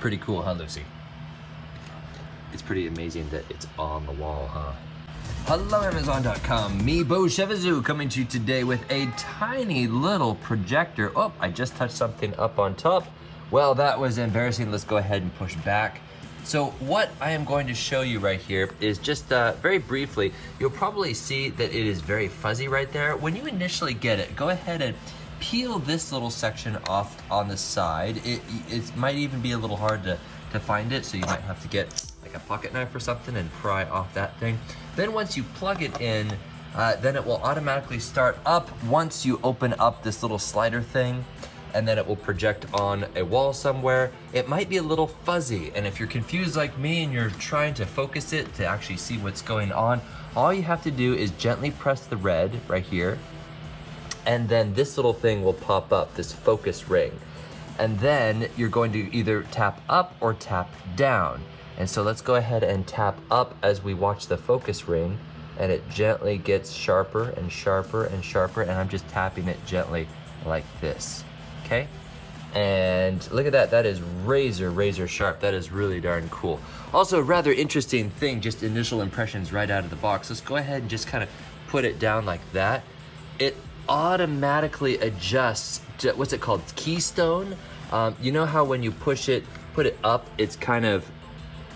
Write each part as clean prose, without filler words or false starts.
Pretty cool, huh, Lucy? It's pretty amazing that it's on the wall, huh? Hello, Amazon.com. Me, Beau Chevassus, coming to you today with a tiny little projector. Oh, I just touched something up on top. Well, that was embarrassing. Let's go ahead and push back. So what I am going to show you right here is just very briefly, you'll probably see that it is very fuzzy right there. When you initially get it, go ahead and peel this little section off on the side. It might even be a little hard to find it, so you might have to get like a pocket knife or something and pry off that thing. Then once you plug it in, then it will automatically start up once you open up this little slider thing, and then it will project on a wall somewhere. It might be a little fuzzy, and if you're confused like me and you're trying to focus it to actually see what's going on, all you have to do is gently press the red right here, and then this little thing will pop up, this focus ring. And then you're going to either tap up or tap down. And so let's go ahead and tap up as we watch the focus ring, and it gently gets sharper and sharper and sharper, and I'm just tapping it gently like this. Okay, and look at that, that is razor sharp. That is really darn cool. Also, rather interesting thing, just initial impressions right out of the box. Let's go ahead and just kind of put it down like that. It automatically adjusts to, what's it called, keystone? You know how when you push it, put it up, it's kind of,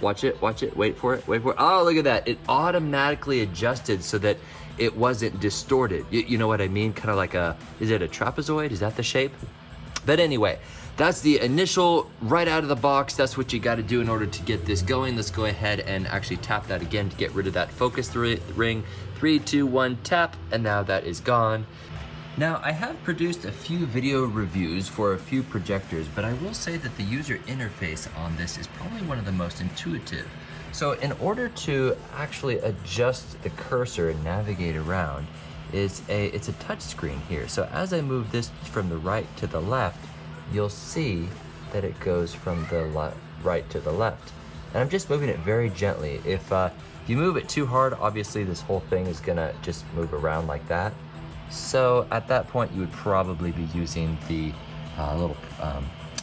watch it, wait for it. Oh, look at that, it automatically adjusted so that it wasn't distorted. You know what I mean? Kind of like a, is it a trapezoid? Is that the shape? But anyway, that's the initial right out of the box. That's what you got to do in order to get this going. Let's go ahead and actually tap that again to get rid of that focus ring. 3, 2, 1, tap, and now that is gone. Now, I have produced a few video reviews for a few projectors, but I will say that the user interface on this is probably one of the most intuitive. So in order to actually adjust the cursor and navigate around, it's a touch screen here. So as I move this from the right to the left, you'll see that it goes from the right to the left. And I'm just moving it very gently. If you move it too hard, obviously this whole thing is gonna just move around like that. So at that point, you would probably be using the little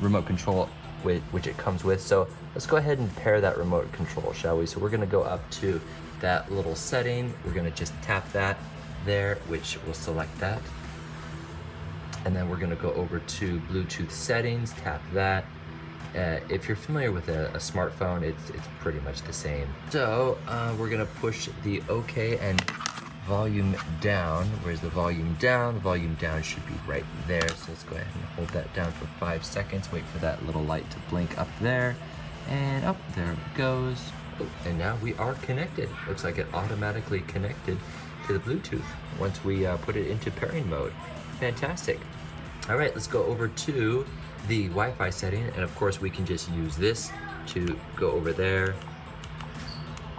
remote control which it comes with. So let's go ahead and pair that remote control, shall we? So we're gonna go up to that little setting. We're gonna just tap that there, which will select that. And then we're gonna go over to Bluetooth settings, tap that. If you're familiar with a smartphone, it's pretty much the same. So we're gonna push the OK and volume down. Where's the volume down? The volume down should be right there. So let's go ahead and hold that down for 5 seconds. Wait for that little light to blink up there. And up there it goes. Oh, and now we are connected. Looks like it automatically connected to the Bluetooth once we put it into pairing mode. Fantastic. All right, let's go over to the Wi-Fi setting. And of course, we can just use this to go over there.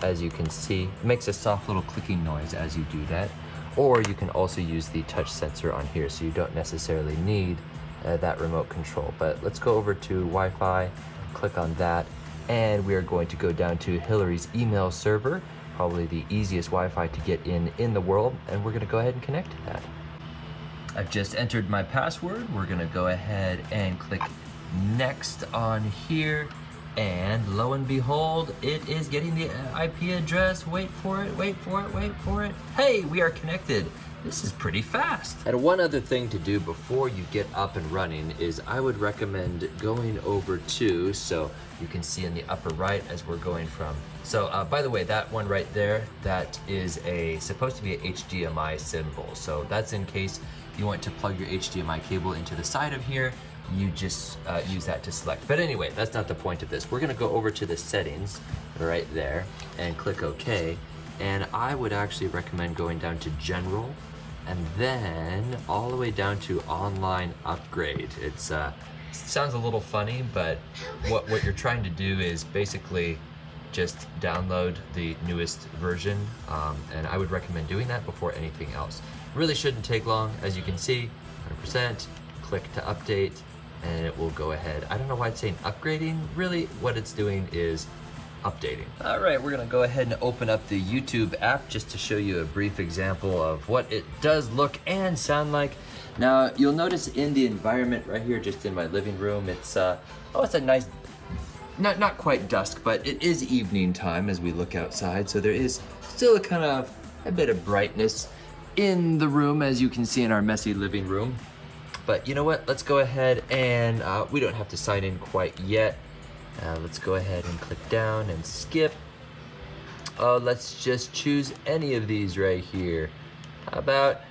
As you can see, it makes a soft little clicking noise as you do that. Or you can also use the touch sensor on here, so you don't necessarily need that remote control. But let's go over to Wi-Fi, click on that, and we are going to go down to Hillary's email server, probably the easiest Wi-Fi to get in the world, and we're gonna go ahead and connect to that. I've just entered my password. We're gonna go ahead and click next on here. And lo and behold, it is getting the IP address. Wait for it, wait for it, wait for it. Hey, we are connected. This is pretty fast. And one other thing to do before you get up and running is I would recommend going over to, so you can see in the upper right as we're going from. So by the way, that one right there, that is supposed to be an HDMI symbol. So that's in case you want to plug your HDMI cable into the side of here. You just use that to select. But anyway, that's not the point of this. We're gonna go over to the settings right there and click OK. And I would actually recommend going down to General and then all the way down to Online Upgrade. It's sounds a little funny, but what you're trying to do is basically just download the newest version. And I would recommend doing that before anything else. Really shouldn't take long, as you can see, 100%, click to update, and it will go ahead. I don't know why it's saying upgrading. Really, what it's doing is updating. All right, we're gonna go ahead and open up the YouTube app just to show you a brief example of what it does look and sound like. Now, you'll notice in the environment right here, just in my living room, it's a nice not quite dusk, but it is evening time as we look outside, so there is still a kind of a bit of brightness in the room, as you can see in our messy living room. But you know what, let's go ahead and we don't have to sign in quite yet. Let's go ahead and click down and skip. Let's just choose any of these right here. How about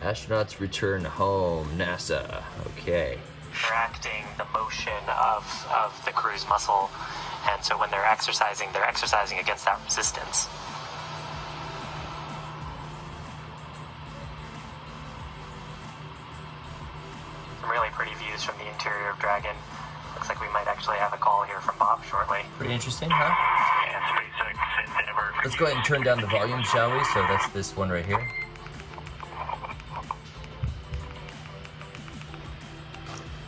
astronauts return home, NASA? Okay. Interacting the motion of the crew's muscle, and so when they're exercising against that resistance. Some really pretty views from the interior of Dragon. Looks like we might actually have a call here from Bob shortly. Pretty interesting, huh? Let's go ahead and turn down the volume, shall we? So that's this one right here.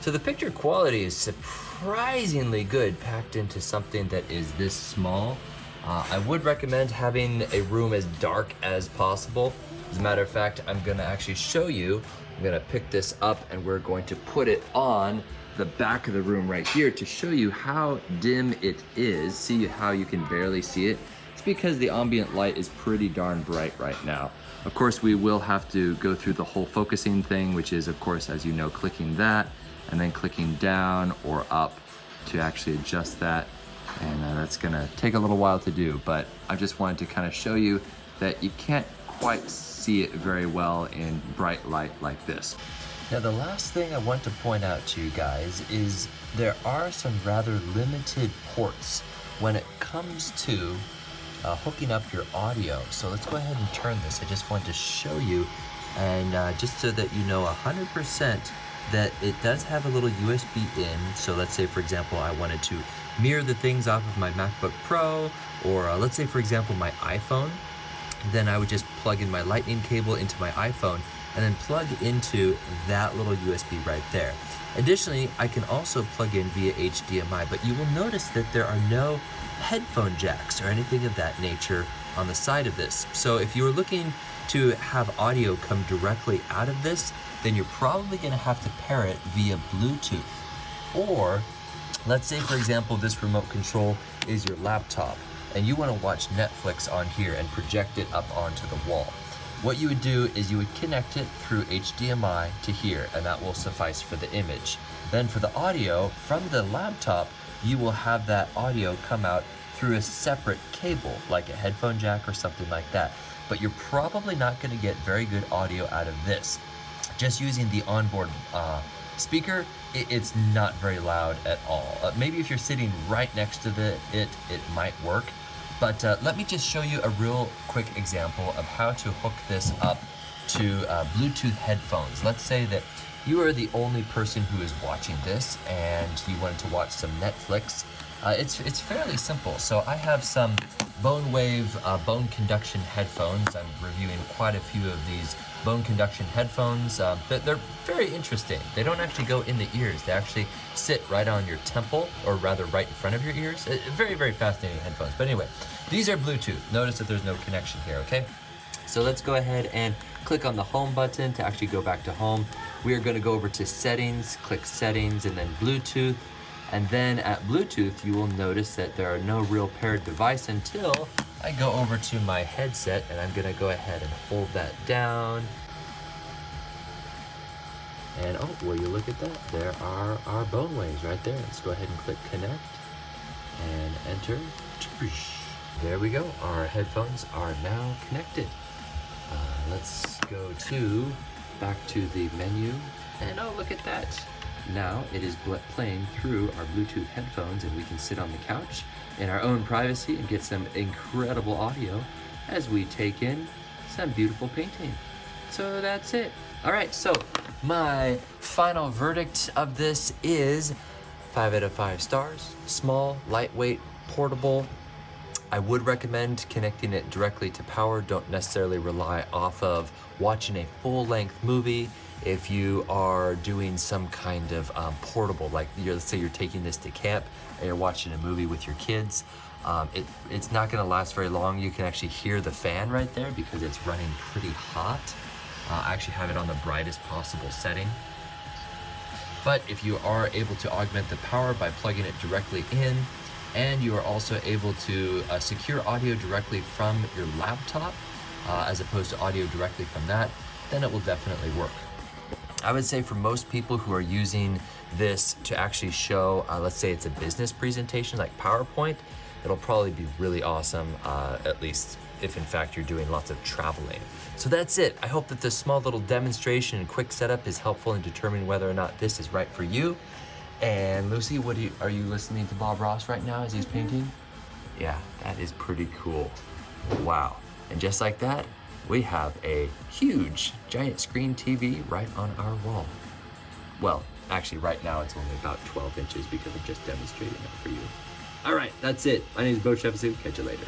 So the picture quality is surprisingly good packed into something that is this small. I would recommend having a room as dark as possible. As a matter of fact, I'm gonna actually show you. I'm gonna pick this up and we're going to put it on the back of the room right here to show you how dim it is. See how you can barely see it? It's because the ambient light is pretty darn bright right now. Of course, we will have to go through the whole focusing thing, which is, of course, as you know, clicking that, and then clicking down or up to actually adjust that. And that's gonna take a little while to do, but I just wanted to kind of show you that you can't quite see it very well in bright light like this. Now, the last thing I want to point out to you guys is there are some rather limited ports when it comes to hooking up your audio. So let's go ahead and turn this. I just wanted to show you, and just so that you know 100% that it does have a little USB in. So let's say, for example, I wanted to mirror the things off of my MacBook Pro, or let's say, for example, my iPhone, then I would just plug in my lightning cable into my iPhone and then plug into that little USB right there. Additionally, I can also plug in via HDMI, but you will notice that there are no headphone jacks or anything of that nature on the side of this. So if you were looking to have audio come directly out of this, then you're probably gonna have to pair it via Bluetooth. Or let's say, for example, this remote control is your laptop and you wanna watch Netflix on here and project it up onto the wall. What you would do is you would connect it through HDMI to here, and that will suffice for the image. Then for the audio from the laptop, you will have that audio come out through a separate cable, like a headphone jack or something like that. But you're probably not gonna get very good audio out of this. Just using the onboard speaker, it's not very loud at all. Maybe if you're sitting right next to it might work. But let me just show you a real quick example of how to hook this up to Bluetooth headphones. Let's say that you are the only person who is watching this and you wanted to watch some Netflix. It's fairly simple. So I have some BoneWave bone conduction headphones. I'm reviewing quite a few of these bone conduction headphones. They're very interesting. They don't actually go in the ears. They actually sit right on your temple, or rather right in front of your ears. Very, very fascinating headphones. But anyway, these are Bluetooth. Notice that there's no connection here, okay? So let's go ahead and click on the home button to actually go back to home. We are gonna go over to settings, click settings, and then Bluetooth. And then at Bluetooth, you will notice that there are no real paired device until I go over to my headset, and I'm gonna go ahead and hold that down. And oh, will you look at that? There are our bone waves right there. Let's go ahead and click connect and enter. There we go, our headphones are now connected. Let's go back to the menu, and oh, look at that. Now it is playing through our Bluetooth headphones, and we can sit on the couch in our own privacy and get some incredible audio as we take in some beautiful painting. So that's it. All right, so my final verdict of this is 5 out of 5 stars, small, lightweight, portable. I would recommend connecting it directly to power. Don't necessarily rely off of watching a full-length movie. If you are doing some kind of portable, like let's say you're taking this to camp and you're watching a movie with your kids, it's not gonna last very long. You can actually hear the fan right there because it's running pretty hot. I actually have it on the brightest possible setting. But if you are able to augment the power by plugging it directly in, and you are also able to secure audio directly from your laptop as opposed to audio directly from that, then it will definitely work. I would say for most people who are using this to actually show, let's say it's a business presentation like PowerPoint, it'll probably be really awesome, at least if in fact you're doing lots of traveling. So that's it. I hope that this small little demonstration and quick setup is helpful in determining whether or not this is right for you. And Lucy, are you listening to Bob Ross right now as he's painting? Yeah, that is pretty cool. Wow. And just like that, we have a huge, giant screen TV right on our wall. Well, actually right now it's only about 12 inches because I'm just demonstrating it for you. All right, that's it. My name is Beau Chevassus. Catch you later.